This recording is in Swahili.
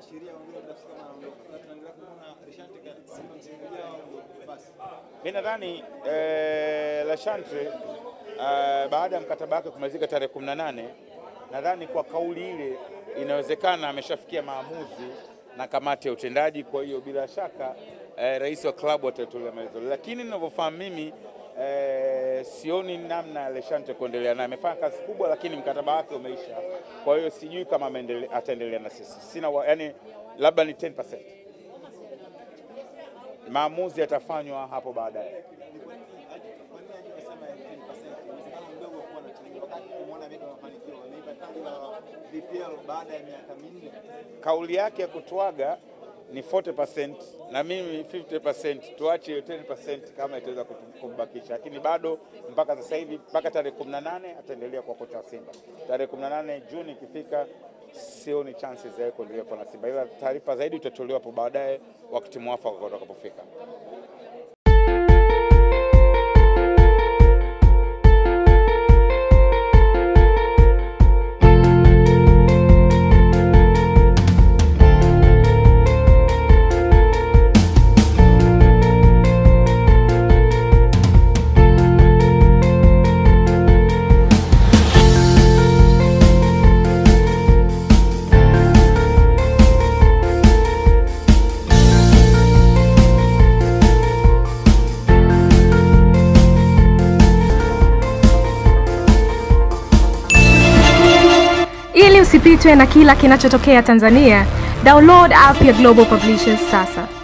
na sheria wengine tunasema na tunaendelea kuona Lechantre kama msimamizi wao basi. Mimi nadhani Lechantre baada ya mkataba wake kumalizika tarehe 18 nadhani kwa kauli ile inawezekana ameshafikia maamuzi na kamati ya utendaji, kwa hiyo bila shaka rais wa klabu atatolea maelezo. Lakini ninavyofahamu mimi sioni namna Lechantre kuendelea naye. Amefanya kazi kubwa lakini mkataba wake umeisha. Kwa hiyo sijui kama ataendelea na sisi. Sina yani labda ni 10%. Maamuzi yatafanywa hapo baadaye. Kauli yake ya kutuaga ni 40% na mimi 50%, tuache 10% kama itaweza kumbakisha, lakini bado mpaka sasa hivi mpaka tarehe 18 ataendelea kwa kocha Simba. Tarehe 18 Juni ikifika sioni chances yake kuendelea kwa Simba, ila taarifa zaidi itatolewa hapo baadaye wakati mwafaka utakapofika. Usipitwe na kila kinachotokea Tanzania, download app ya Global Publishers sasa.